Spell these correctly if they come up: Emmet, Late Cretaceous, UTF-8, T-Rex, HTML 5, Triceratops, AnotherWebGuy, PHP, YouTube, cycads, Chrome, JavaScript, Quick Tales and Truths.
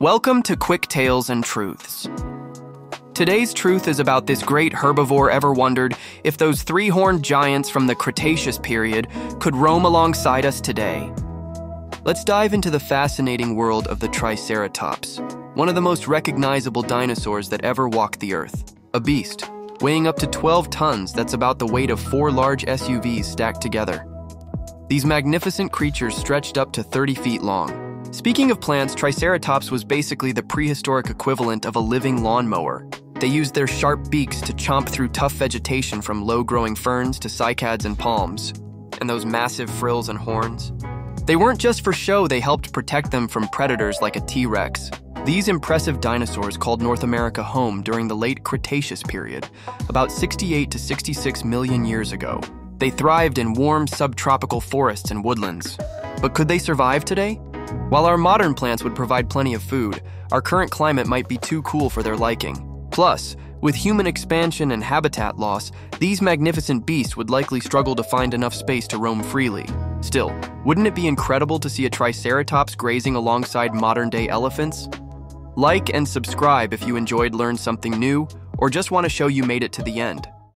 Welcome to Quick Tales and Truths. Today's truth is about this great herbivore ever wondered if those three-horned giants from the Cretaceous period could roam alongside us today. Let's dive into the fascinating world of the Triceratops, one of the most recognizable dinosaurs that ever walked the earth. A beast, weighing up to 12 tons, that's about the weight of 4 large SUVs stacked together. These magnificent creatures stretched up to 30 feet long. Speaking of plants, Triceratops was basically the prehistoric equivalent of a living lawnmower. They used their sharp beaks to chomp through tough vegetation from low-growing ferns to cycads and palms, and those massive frills and horns. They weren't just for show, they helped protect them from predators like a T-Rex. These impressive dinosaurs called North America home during the Late Cretaceous period, about 68 to 66 million years ago. They thrived in warm subtropical forests and woodlands. But could they survive today? While our modern plants would provide plenty of food, our current climate might be too cool for their liking. Plus, with human expansion and habitat loss, these magnificent beasts would likely struggle to find enough space to roam freely. Still, wouldn't it be incredible to see a Triceratops grazing alongside modern-day elephants? Like and subscribe if you enjoyed, learned something new, or just want to show you made it to the end.